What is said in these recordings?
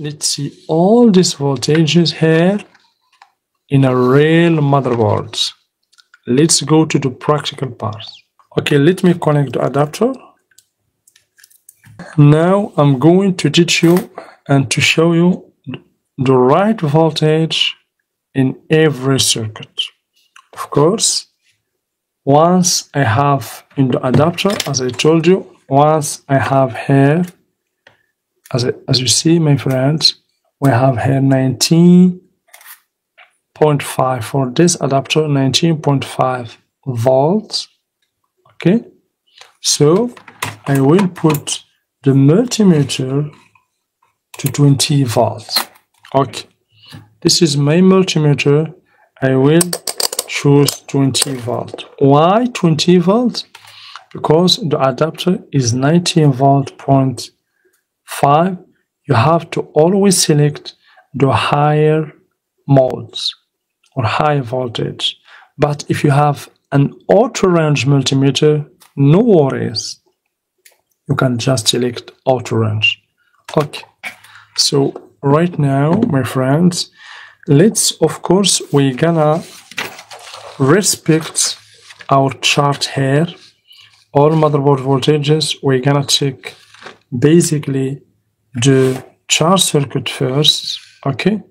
let's see all these voltages here in a real motherboards. Let's go to the practical part. Okay, let me connect the adapter. Now I'm going to teach you and to show you the right voltage in every circuit. Of course, once I have in the adapter, as I told you, once I have here, as you see, my friends, we have here 19.5 for this adapter, 19.5 volts. Okay, so I will put the multimeter to 20 volts. Okay, this is my multimeter. I will choose 20 volt. Why 20 volts? Because the adapter is 19.5 volt. You have to always select the higher modes or high voltage. But if you have an auto range multimeter, no worries, you can just select auto range. Okay, so right now, my friends, let's, of course, we're gonna respect our chart here. All motherboard voltages, we're gonna check basically the charge circuit first, okay,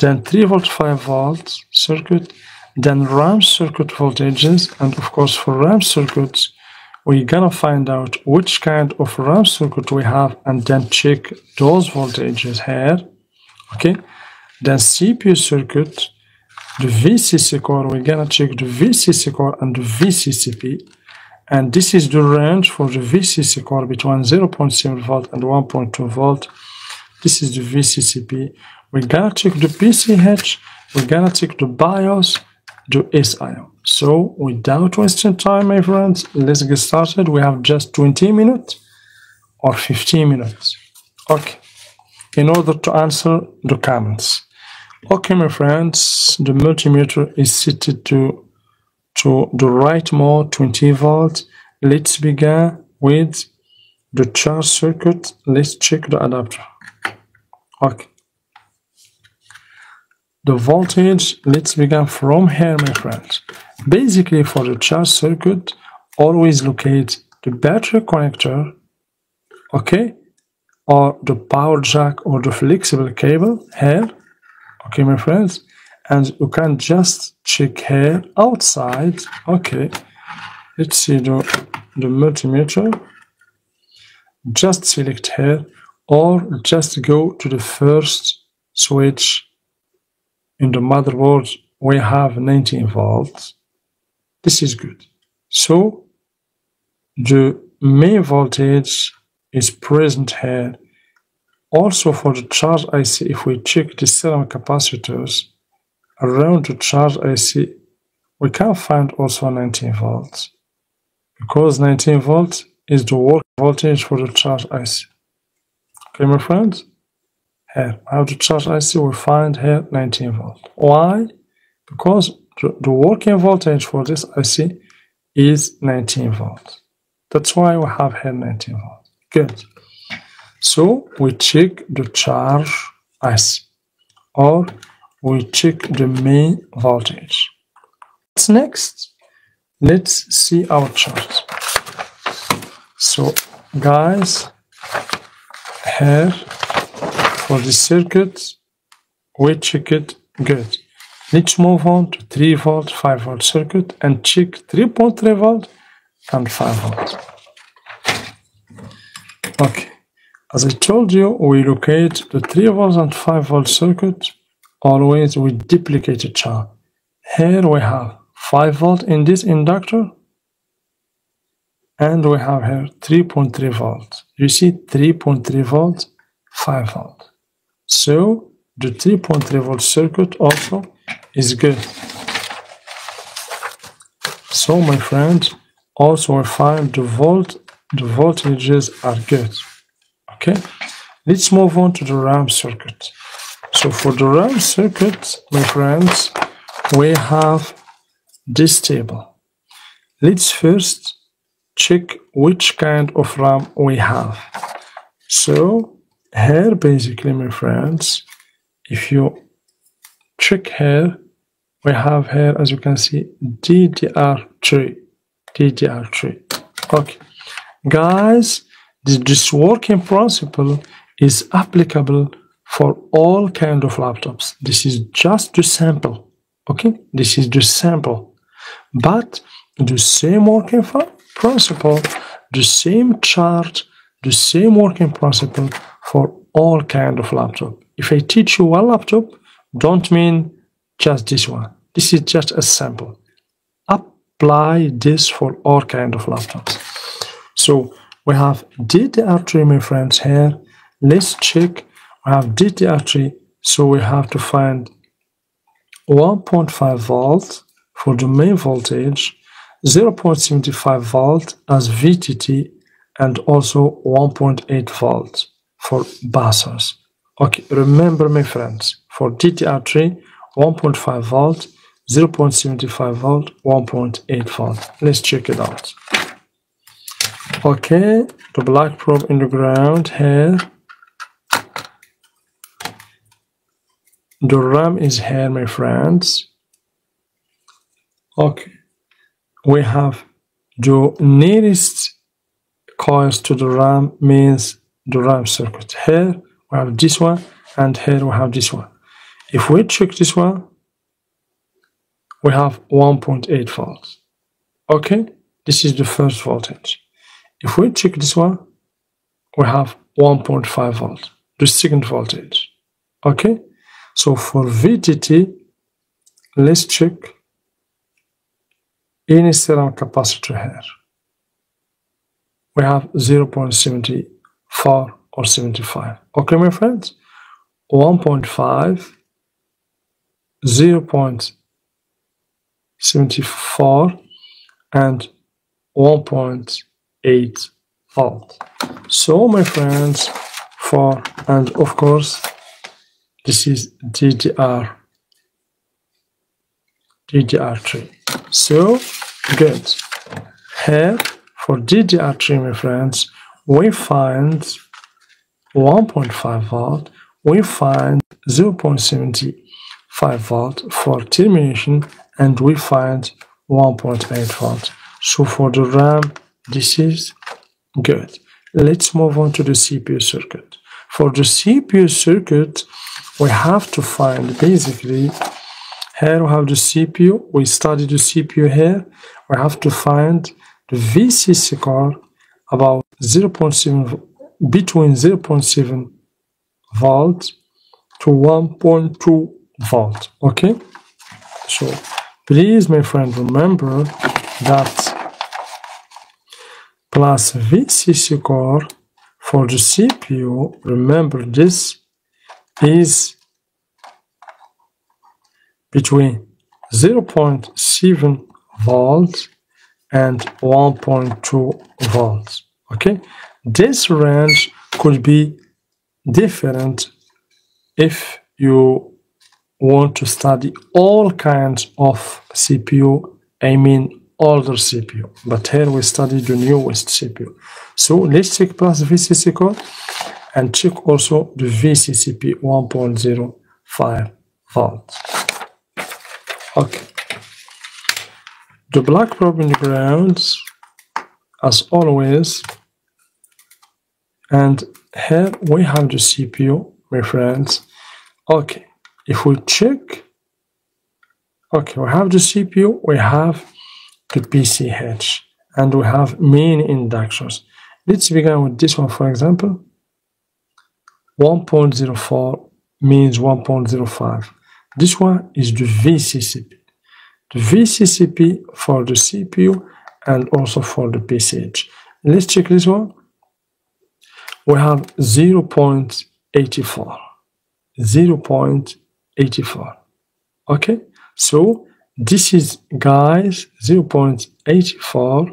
then 3 volt 5 volt circuit, then RAM circuit voltages, and of course for RAM circuits we're gonna find out which kind of RAM circuit we have and then check those voltages here, okay, then CPU circuit, the VCC core, we're gonna check the VCC core and the VCCP. And this is the range for the VCC core between 0.7 volt and 1.2 volt. This is the VCCP. We're gonna check the PCH. We're gonna check the BIOS, the SIO. So without wasting time, my friends, let's get started. We have just 20 minutes or 15 minutes. Okay, in order to answer the comments. Okay, my friends, the multimeter is seated to the right mode, 20 volts. Let's begin with the charge circuit. Let's check the adapter. Okay. The voltage, let's begin from here, my friends. Basically, for the charge circuit, always locate the battery connector, okay, or the power jack or the flexible cable here. Okay, my friends. And you can just check here outside. Okay, let's see the multimeter. Just select here or just go to the first switch in the motherboard. We have 19 volts. This is good. So the main voltage is present here. Also for the charge IC, if we check the serial capacitors, around the charge IC, we can find also 19 volts because 19 volts is the work voltage for the charge IC. Okay, my friends, here how the charge IC we find here 19 volts. Why? Because the working voltage for this IC is 19 volts. That's why we have here 19 volts. Good. So we check the charge IC or we check the main voltage. What's next? Let's see our chart. So guys, here for the circuit, we check it. Good. Let's move on to 3 volt, 5 volt circuit and check 3.3 volt and 5 volt. Okay. As I told you, we locate the 3 volt and 5 volt circuit always with duplicated charge. Here we have 5 volt in this inductor and we have here 3.3 volts. You see 3.3 volts, 5 volt. So the 3.3 volt circuit also is good. So my friends, also I find the voltages are good. Okay, let's move on to the RAM circuit. So for the RAM circuit, my friends, we have this table. Let's first check which kind of RAM we have. So here basically, my friends, if you check here, we have here, as you can see, DDR3. Okay, guys, this working principle is applicable for all kind of laptops. This is just the sample, okay? This is the sample, but the same working principle, the same chart, the same working principle for all kind of laptop. If I teach you one laptop, don't mean just this one. This is just a sample. Apply this for all kind of laptops. So we have DDR3, my friends, here. Let's check. We have DDR3, so we have to find 1.5 volt for the main voltage, 0.75 volt as VTT, and also 1.8 volt for buses. Okay, remember, my friends, for DDR3, 1.5 volt, 0.75 volt, 1.8 volt. Let's check it out. Okay, the black probe in the ground here. The RAM is here, my friends. Okay, we have the nearest coils to the RAM, means the RAM circuit. Here we have this one, and here we have this one. If we check this one, we have 1.8 volts. Okay, this is the first voltage. If we check this one, we have 1.5 volts, the second voltage. Okay, so for VTT, let's check any serial capacitor here. We have 0.74 or 75. Okay, my friends, 1.5, 0.74, and 1.8 volt. So, my friends, for, and of course, this is DDR3. So, good. Here, for DDR3, my friends, we find 1.5 volt, we find 0.75 volt for termination, and we find 1.8 volt. So for the RAM, this is good. Let's move on to the CPU circuit. For the CPU circuit, we have to find basically, here we have the CPU, we study the CPU here, we have to find the VCC core about 0.7, between 0.7 volt to 1.2 volt. Okay, so please, my friend, remember that plus VCC core for the CPU, remember this is between 0.7 volts and 1.2 volts. Okay, this range could be different if you want to study all kinds of CPU, I mean older CPU, but here we study the newest CPU. So let's check plus VCC core and check also the VCCP 1.05 volts. Okay, the black probe in the ground as always, and here we have the CPU, my friends. Okay, if we check, okay, we have the CPU, we have the PCH, and we have main inductors. Let's begin with this one, for example. 1.04 means 1.05. This one is the VCCP. The VCCP for the CPU and also for the PCH. Let's check this one. We have 0.84. 0.84. Okay, so this is, guys, 0.84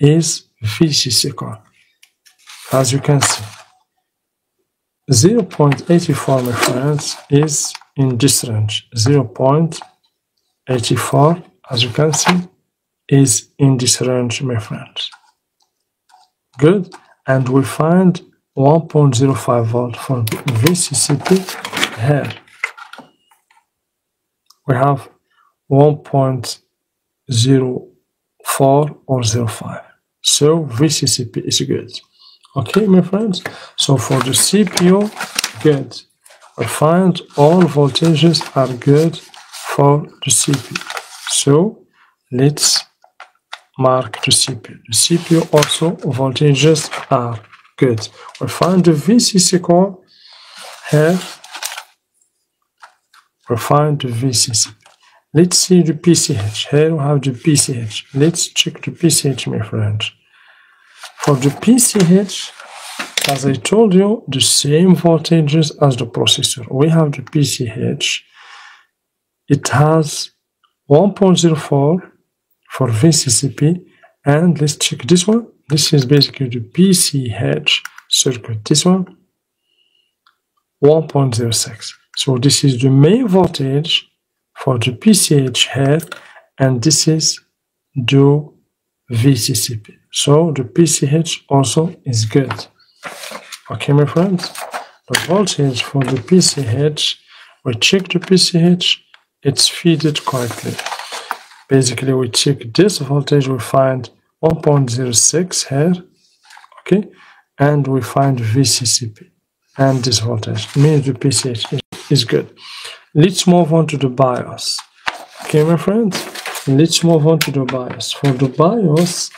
is VCC core. As you can see, 0.84, my friends, is in this range. 0.84, as you can see, is in this range, my friends. Good, and we find 1.05 volt from VCCP. Here we have 1.04 or 0.05, so VCCP is good. Okay, my friends, so for the CPU, good. I find all voltages are good for the CPU, so let's mark the CPU. The CPU also voltages are good. We find the VCC core here. We find the VCC. Let's see the PCH. Here we have the PCH. Let's check the PCH, my friend. For the PCH, as I told you, the same voltages as the processor. We have the PCH. It has 1.04 for VCCP, and let's check this one. This is basically the PCH circuit. This one, 1.06. So this is the main voltage for the PCH here, and this is the VCCP. So the PCH also is good. Okay, my friends, the voltage for the PCH, we check the PCH, it's fed correctly. Basically, we check this voltage, we find 1.06 here, okay, and we find VCCP, and this voltage means the PCH is good. Let's move on to the BIOS. Okay, my friends, let's move on to the BIOS. For the BIOS,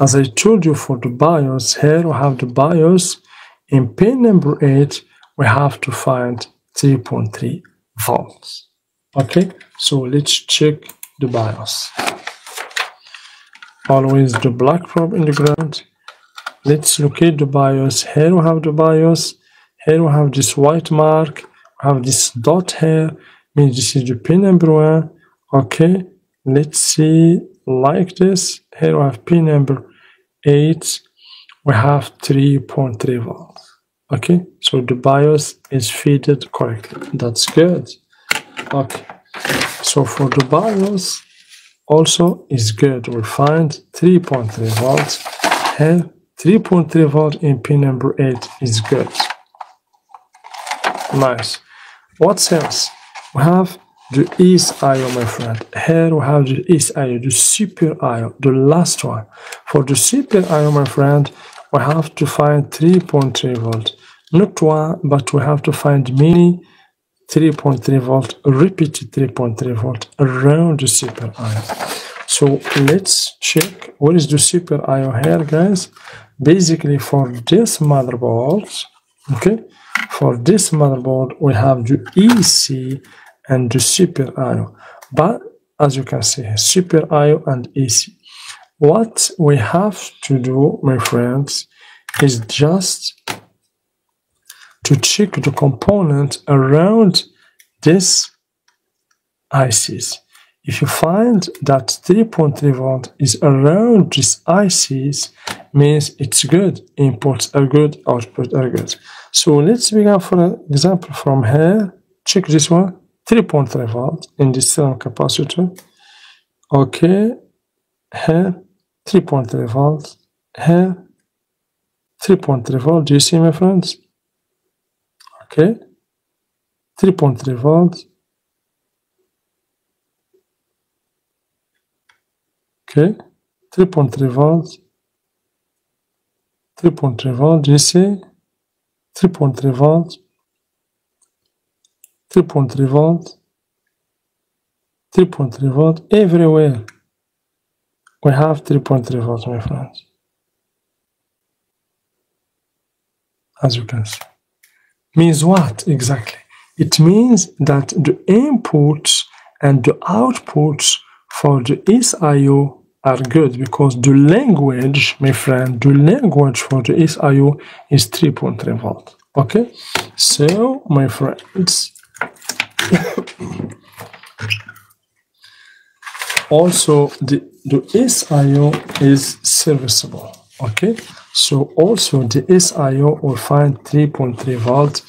as I told you, for the BIOS, here we have the BIOS. In pin number 8, we have to find 3.3 volts. Okay, so let's check the BIOS. Always the black probe in the ground. Let's locate the BIOS. Here we have the BIOS. Here we have this white mark. We have this dot here. Means this is the pin number 1. Okay, let's see. Like this, here we have pin number 8, we have 3.3 volts. Okay, so the BIOS is fitted correctly. That's good. Okay, so for the BIOS also is good. We find 3.3 volts and 3.3 volt in pin number 8 is good. Nice. What else? We have the EC IO, my friend. Here we have the EC IO, the super IO, the last one. For the super IO, my friend, we have to find 3.3 volt. Not one, but we have to find many 3.3 volt, repeated 3.3 volt around the super IO. So let's check what is the super IO here, guys. Basically, for this motherboard, okay, for this motherboard, we have the EC and the super IO, but as you can see, super IO and AC. What we have to do, my friends, is just to check the component around this ICs. If you find that 3.3 volt is around these ICs, means it's good. Inputs are good, outputs are good. So let's begin, for example, from here. Check this one. 3.3 volt in the serum capacitor. Okay, here 3.3 volt, here 3.3 volt. Do you see, my friends? Okay, 3.3 volt. Okay, 3.3 volt, 3.3 volt. Do you see? 3.3 volt, 3.3 volt, 3.3 volt. Everywhere we have 3.3 volts, my friends, as you can see. Means what exactly? It means that the inputs and the outputs for the SIO are good, because the language, my friend, the language for the SIO is 3.3 volt. Okay, so my friends, also the SIO is serviceable. Okay, so also the SIO will find 3.3 volt.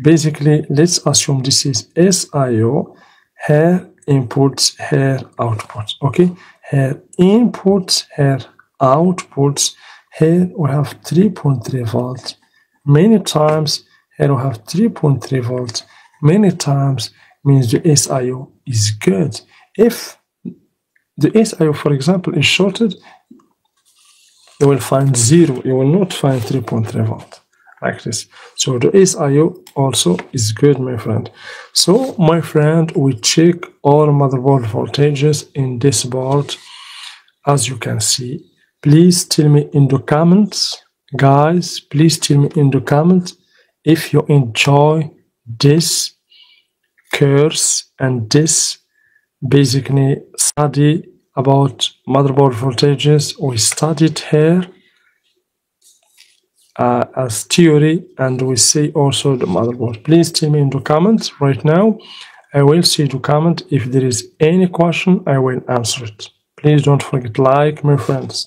Basically, let's assume this is SIO. Here inputs, here outputs. Okay, here inputs, here outputs, Here we have 3.3 volts. Many times here we have 3.3 volts. Many times means the SIO is good. If the SIO, for example, is shorted, you will find 0. You will not find 3.3 volt like this. So the SIO also is good, my friend. So my friend, we check all motherboard voltages in this board, as you can see. Please tell me in the comments, guys. Please tell me in the comments if you enjoy this course and this basically study about motherboard voltages. We studied here as theory, and we see also the motherboard. Please tell me in the comments right now. I will see the comment. If there is any question, I will answer it. Please don't forget, like, my friends.